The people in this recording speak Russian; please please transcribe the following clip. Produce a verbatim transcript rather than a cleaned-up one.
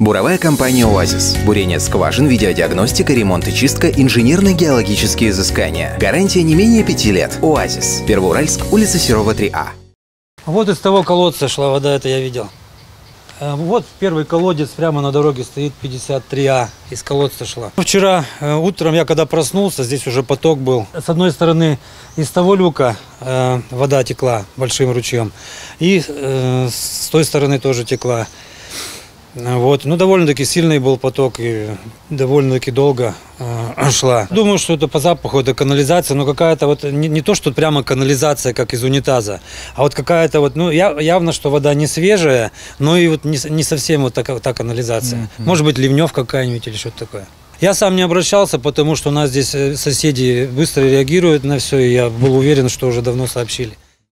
Буровая компания «ОАЗИС». Бурение скважин, видеодиагностика, ремонт и чистка, инженерно-геологические изыскания. Гарантия не менее пяти лет. «ОАЗИС». Первоуральск, улица Серова, три А. Вот из того колодца шла вода, это я видел. Вот первый колодец прямо на дороге стоит, пятьдесят три А, из колодца шла. Вчера утром я когда проснулся, здесь уже поток был. С одной стороны из того люка вода текла большим ручьем, и с той стороны тоже текла. Вот. Ну, довольно-таки сильный был поток и довольно-таки долго э, шла. Думаю, что это по запаху, это канализация, но какая-то вот, не, не то, что прямо канализация, как из унитаза, а вот какая-то вот, ну, я, явно, что вода не свежая, но и вот не, не совсем вот такая та канализация. Mm-hmm. Может быть, ливнев какая-нибудь или что-то такое. Я сам не обращался, потому что у нас здесь соседи быстро реагируют на все, и я был уверен, что уже давно сообщили.